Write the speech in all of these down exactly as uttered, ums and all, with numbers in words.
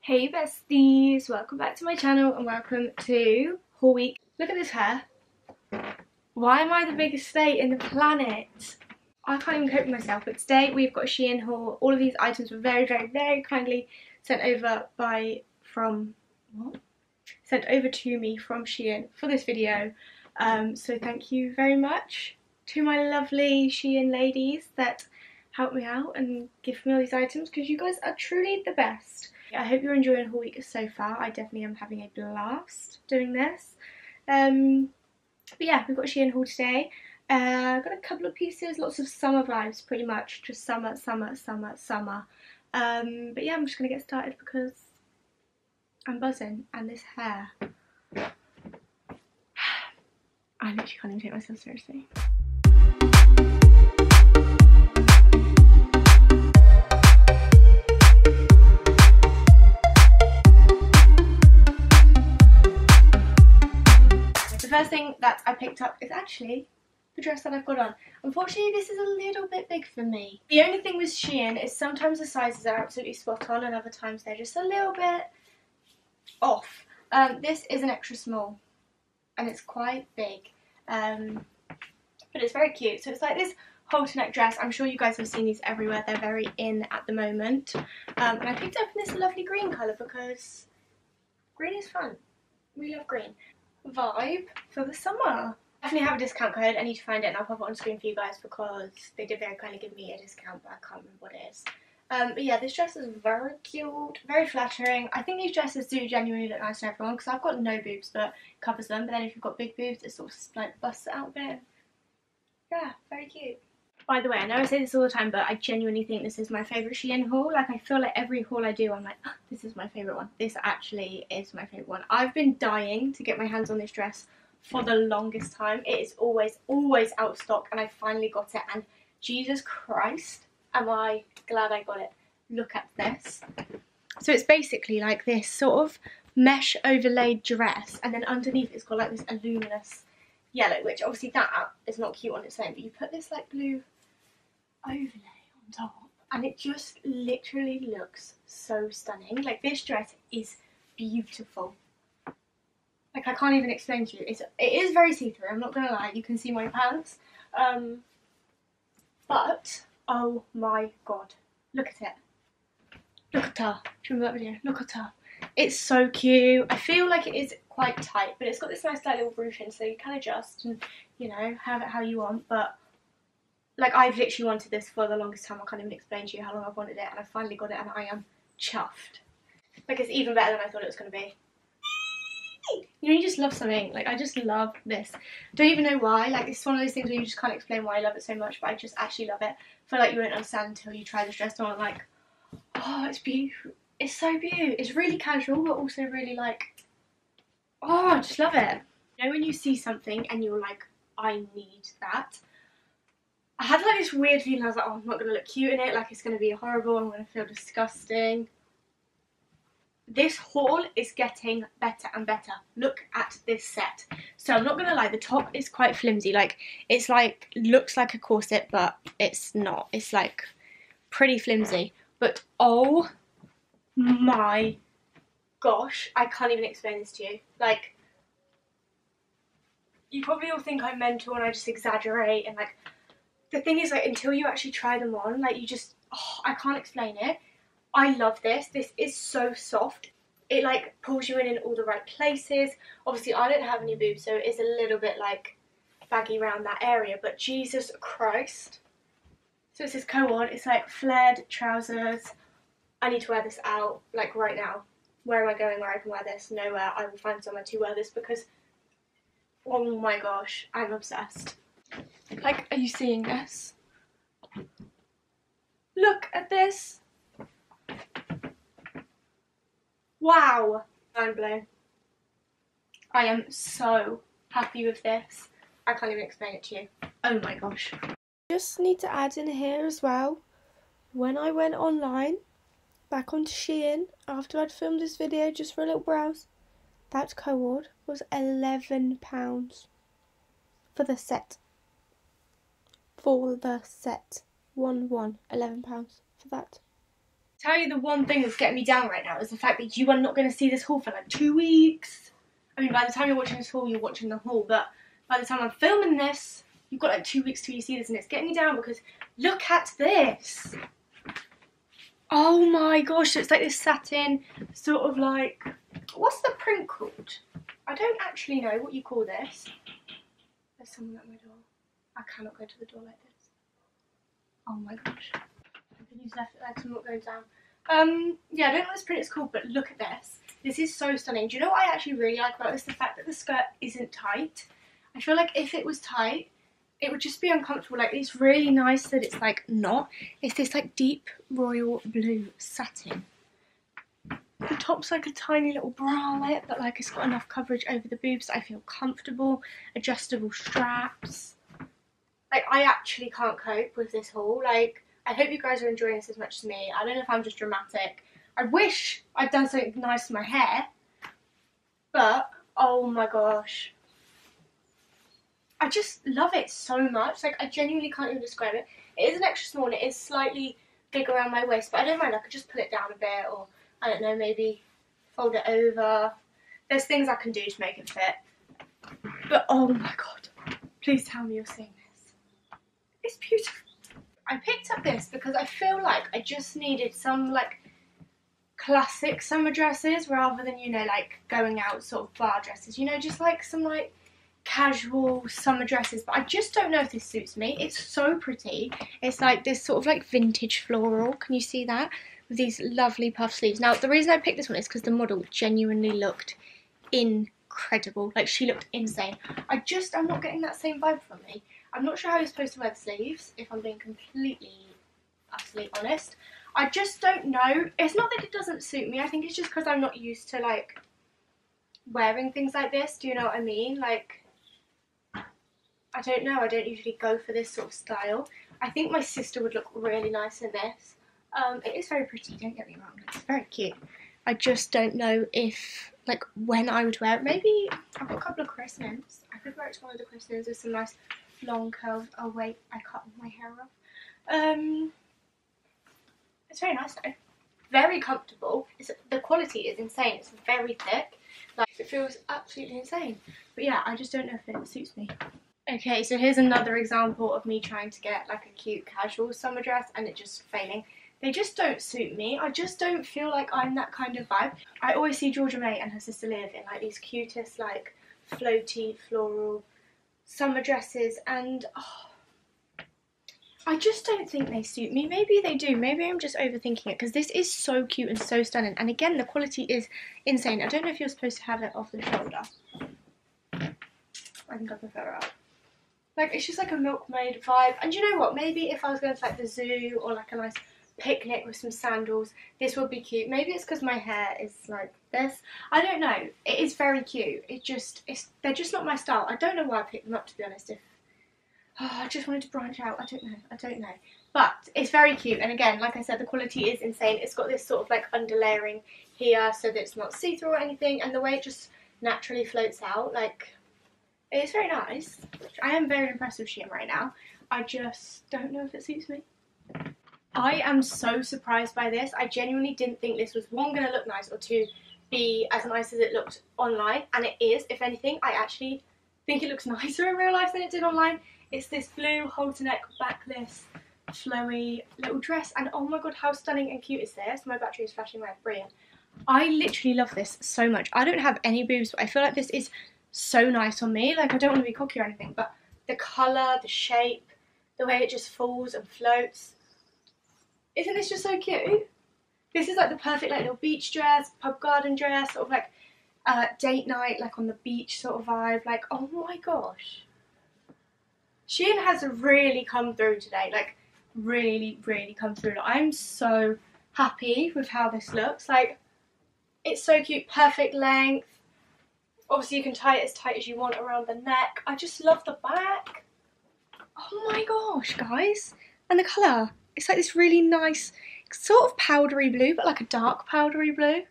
Hey besties, welcome back to my channel and welcome to haul week. Look at this hair. Why am I the biggest state in the planet? I can't even cope with myself, but today we've got a Shein haul. All of these items were very very very kindly sent over by from what? Sent over to me from Shein for this video. Um, so thank you very much to my lovely Shein ladies that help me out and give me all these items, because you guys are truly the best. I hope you're enjoying haul week so far. I definitely am having a blast doing this. Um, but yeah, we've got Shein haul today. Uh, got a couple of pieces, lots of summer vibes pretty much. Just summer, summer, summer, summer. Um, but yeah, I'm just going to get started because I'm buzzing. And this hair. I literally can't even take myself seriously. First thing that I picked up is actually the dress that I've got on. Unfortunately, this is a little bit big for me. The only thing with Shein is sometimes the sizes are absolutely spot on and other times they're just a little bit off. Um, this is an extra small and it's quite big, um, but it's very cute. So it's like this halter neck dress. I'm sure you guys have seen these everywhere. They're very in at the moment. Um, and I picked it up in this lovely green colour because green is fun. We love green. Vibe for the summer. I definitely have a discount code. I need to find it and I'll pop it on screen for you guys because they did very kindly give me a discount, but I can't remember what it is. Um, but yeah, this dress is very cute, very flattering. I think these dresses do genuinely look nice on everyone because I've got no boobs, but it covers them. But then if you've got big boobs, it sort of like busts it out a bit. Yeah, very cute. By the way, I know I say this all the time, but I genuinely think this is my favourite Shein haul. Like, I feel like every haul I do, I'm like, oh, this is my favourite one. This actually is my favourite one. I've been dying to get my hands on this dress for the longest time. It is always, always out of stock, and I finally got it. And Jesus Christ, am I glad I got it. Look at this. So it's basically like this sort of mesh overlaid dress, and then underneath it's got like this luminous yellow, which obviously that is not cute on its own, but you put this like blue overlay on top and it just literally looks so stunning. Like, this dress is beautiful. Like, I can't even explain to you. It's, it is very see-through, I'm not gonna lie. You can see my pants, um but oh my god, look at it. Look at her. Do you remember that video? Look at her. It's so cute. I feel like it is quite tight, but it's got this nice like little ruching, so you can adjust and, you know, have it how you want. But like, I've literally wanted this for the longest time. I can't even explain to you how long I've wanted it, and I finally got it, and I am chuffed. Like, it's even better than I thought it was going to be. You know, you just love something. Like, I just love this. Don't even know why. Like, it's one of those things where you just can't explain why I love it so much, but I just actually love it. I feel like you won't understand until you try this dress on. Like, oh, it's beautiful. It's so beautiful. It's really casual, but also really like, oh, I just love it. You know when you see something and you're like, I need that. I had like this weird feeling. I was like, oh, I'm not going to look cute in it. Like, it's going to be horrible. I'm going to feel disgusting. This haul is getting better and better. Look at this set. So I'm not going to lie, the top is quite flimsy. Like, it's like, looks like a corset, but it's not. It's like pretty flimsy. But oh my gosh, I can't even explain this to you. Like, you probably all think I'm mental and I just exaggerate and like, the thing is, like, until you actually try them on, like, you just, oh, I can't explain it. I love this. This is so soft. It, like, pulls you in in all the right places. Obviously, I don't have any boobs, so it is a little bit, like, baggy around that area. But Jesus Christ. So it says co-ord. It's, like, flared trousers. I need to wear this out, like, right now. Where am I going where I can wear this? Nowhere. I will find somewhere to wear this because, oh, my gosh, I'm obsessed. Like, are you seeing this? Look at this. Wow. Mind blown. I am so happy with this. I can't even explain it to you. Oh my gosh. Just need to add in here as well, when I went online, back onto Shein, after I'd filmed this video just for a little browse, that co-ord was eleven pounds for the set. For the set, one one, eleven pounds for that. Tell you the one thing that's getting me down right now is the fact that you are not going to see this haul for like two weeks. I mean, by the time you're watching this haul, you're watching the haul, but by the time I'm filming this, you've got like two weeks till you see this, and it's getting me down because look at this. Oh my gosh, so it's like this satin sort of like, what's the print called? I don't actually know what you call this. There's someone at my door. I cannot go to the door like this. Oh my gosh. I could use left leg because I'm not going down. Um, yeah, I don't know what this print is called, but look at this. This is so stunning. Do you know what I actually really like about this? The fact that the skirt isn't tight. I feel like if it was tight, it would just be uncomfortable. Like, it's really nice that it's like not. It's this like deep royal blue satin. The top's like a tiny little bralette, but like it's got enough coverage over the boobs that I feel comfortable. Adjustable straps. Like, I actually can't cope with this haul. Like, I hope you guys are enjoying this as much as me. I don't know if I'm just dramatic. I wish I'd done something nice to my hair, but oh my gosh. I just love it so much. Like, I genuinely can't even describe it. It is an extra small and it is slightly big around my waist, but I don't mind. I could just pull it down a bit, or I don't know, maybe fold it over. There's things I can do to make it fit. But oh my god, please tell me you're seeing this. It's beautiful. I picked up this because I feel like I just needed some like classic summer dresses rather than, you know, like going out sort of bar dresses. You know, just like some like casual summer dresses, but I just don't know if this suits me. It's so pretty. It's like this sort of like vintage floral. Can you see that? With these lovely puff sleeves. Now, the reason I picked this one is because the model genuinely looked incredible. Like, she looked insane. I just, I'm not getting that same vibe from me. I'm not sure how you're supposed to wear the sleeves, if I'm being completely, utterly honest. I just don't know. It's not that it doesn't suit me. I think it's just because I'm not used to, like, wearing things like this. Do you know what I mean? Like, I don't know. I don't usually go for this sort of style. I think my sister would look really nice in this. Um, it is very pretty, don't get me wrong. It's very cute. I just don't know if, like, when I would wear it. Maybe I've got a couple of christenings. I could wear it to one of the christenings with some nice long curls. Oh, wait, I cut my hair off. Um, it's very nice, though. Very comfortable. It's, the quality is insane. It's very thick. Like, it feels absolutely insane. But, yeah, I just don't know if it suits me. Okay, so here's another example of me trying to get, like, a cute casual summer dress and it just failing. They just don't suit me. I just don't feel like I'm that kind of vibe. I always see Georgia May and her sister Liv in like these cutest, like floaty, floral summer dresses, and oh, I just don't think they suit me. Maybe they do. Maybe I'm just overthinking it, because this is so cute and so stunning. And again, the quality is insane. I don't know if you're supposed to have it off the shoulder. I think I prefer it up. Like, it's just like a milkmaid vibe. And you know what? Maybe if I was going to like the zoo or like a nice picnic with some sandals, this would be cute. Maybe it's because my hair is like this. I don't know. It is very cute. It just, it's, they're just not my style. I don't know why I picked them up, to be honest. If oh, I just wanted to branch out. I don't know. I don't know. But it's very cute. And again, like I said, the quality is insane. It's got this sort of like underlayering here so that it's not see-through or anything. And the way it just naturally floats out, like, it's very nice. I am very impressed with Shein right now. I just don't know if it suits me. I am so surprised by this. I genuinely didn't think this was, one, going to look nice, or two, be as nice as it looked online. And it is. If anything, I actually think it looks nicer in real life than it did online. It's this blue halter neck, backless, flowy little dress. And oh my god, how stunning and cute is this? My battery is flashing red. Brilliant. I literally love this so much. I don't have any boobs, but I feel like this is so nice on me. Like, I don't want to be cocky or anything, but the colour, the shape, the way it just falls and floats. Isn't this just so cute? This is like the perfect like little beach dress, pub garden dress, sort of like uh, date night, like on the beach sort of vibe. Like, oh my gosh. Shein has really come through today. Like, really, really come through. Like, I'm so happy with how this looks. Like, it's so cute. Perfect length. Obviously, you can tie it as tight as you want around the neck. I just love the back. Oh my gosh, guys. And the colour. It's like this really nice sort of powdery blue, but like a dark powdery blue.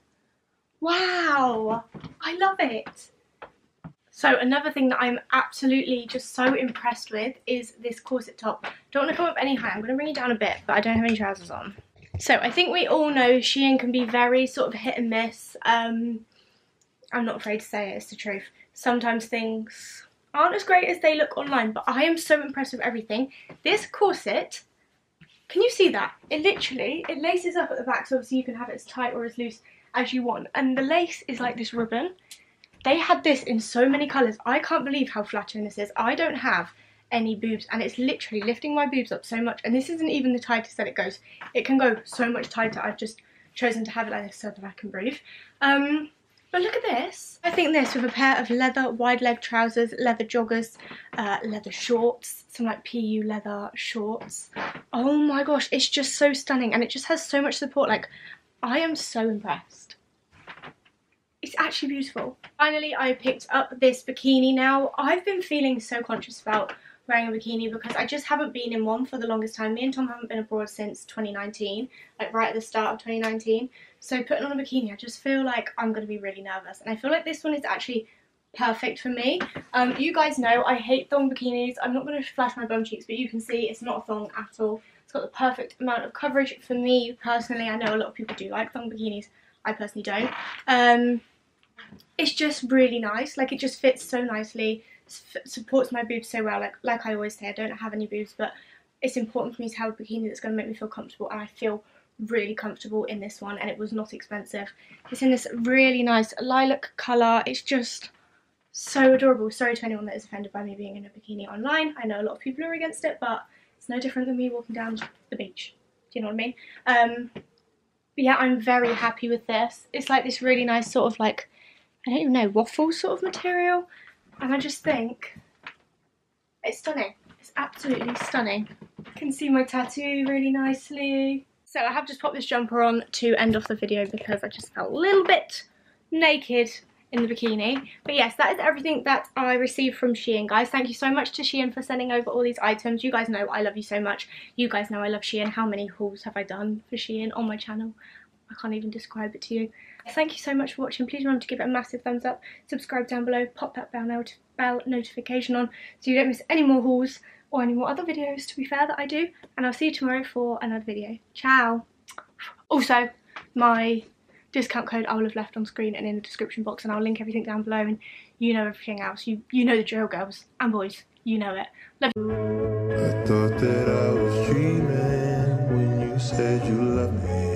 Wow, I love it. So another thing that I'm absolutely just so impressed with is this corset top. Don't want to come up any higher. I'm going to bring it down a bit, but I don't have any trousers on. So I think we all know Shein can be very sort of hit and miss. Um, I'm not afraid to say it, it's the truth. Sometimes things aren't as great as they look online, but I am so impressed with everything. This corset, can you see that? It literally, it laces up at the back, so obviously you can have it as tight or as loose as you want. And the lace is like this ribbon. They had this in so many colours. I can't believe how flattering this is. I don't have any boobs and it's literally lifting my boobs up so much, and this isn't even the tightest that it goes. It can go so much tighter. I've just chosen to have it like this so that I can breathe. Um, but look at this. I think this with a pair of leather wide leg trousers, leather joggers, uh, leather shorts, some like P U leather shorts. Oh my gosh, it's just so stunning and it just has so much support. Like, I am so impressed. It's actually beautiful. Finally, I picked up this bikini now. I've been feeling so conscious about wearing a bikini because I just haven't been in one for the longest time. Me and Tom haven't been abroad since twenty nineteen, like right at the start of twenty nineteen. So putting on a bikini, I just feel like I'm going to be really nervous. And I feel like this one is actually perfect for me. Um, you guys know I hate thong bikinis. I'm not going to flash my bum cheeks, but you can see it's not a thong at all. It's got the perfect amount of coverage for me personally. I know a lot of people do like thong bikinis. I personally don't. Um, it's just really nice. Like, it just fits so nicely, supports my boobs so well. Like, like I always say, I don't have any boobs, but it's important for me to have a bikini that's going to make me feel comfortable, and I feel really comfortable in this one, and it was not expensive. It's in this really nice lilac colour. It's just so adorable. Sorry to anyone that is offended by me being in a bikini online. I know a lot of people are against it, but it's no different than me walking down the beach. Do you know what I mean? Um, but yeah, I'm very happy with this. It's like this really nice sort of like, I don't even know, waffle sort of material. And I just think it's stunning. It's absolutely stunning. You can see my tattoo really nicely. So I have just popped this jumper on to end off the video because I just felt a little bit naked in the bikini. But yes, that is everything that I received from Shein, guys. Thank you so much to Shein for sending over all these items. You guys know I love you so much. You guys know I love Shein. How many hauls have I done for Shein on my channel? I can't even describe it to you. Thank you so much for watching. Please remember to give it a massive thumbs up. Subscribe down below. Pop that bell, not bell notification on so you don't miss any more hauls or any more other videos, to be fair, that I do. And I'll see you tomorrow for another video. Ciao. Also, my discount code I will have left on screen and in the description box, and I'll link everything down below, and you know everything else. You you know the drill, girls and boys. You know it. Love you. I thought that I was dreaming when you said you loved me.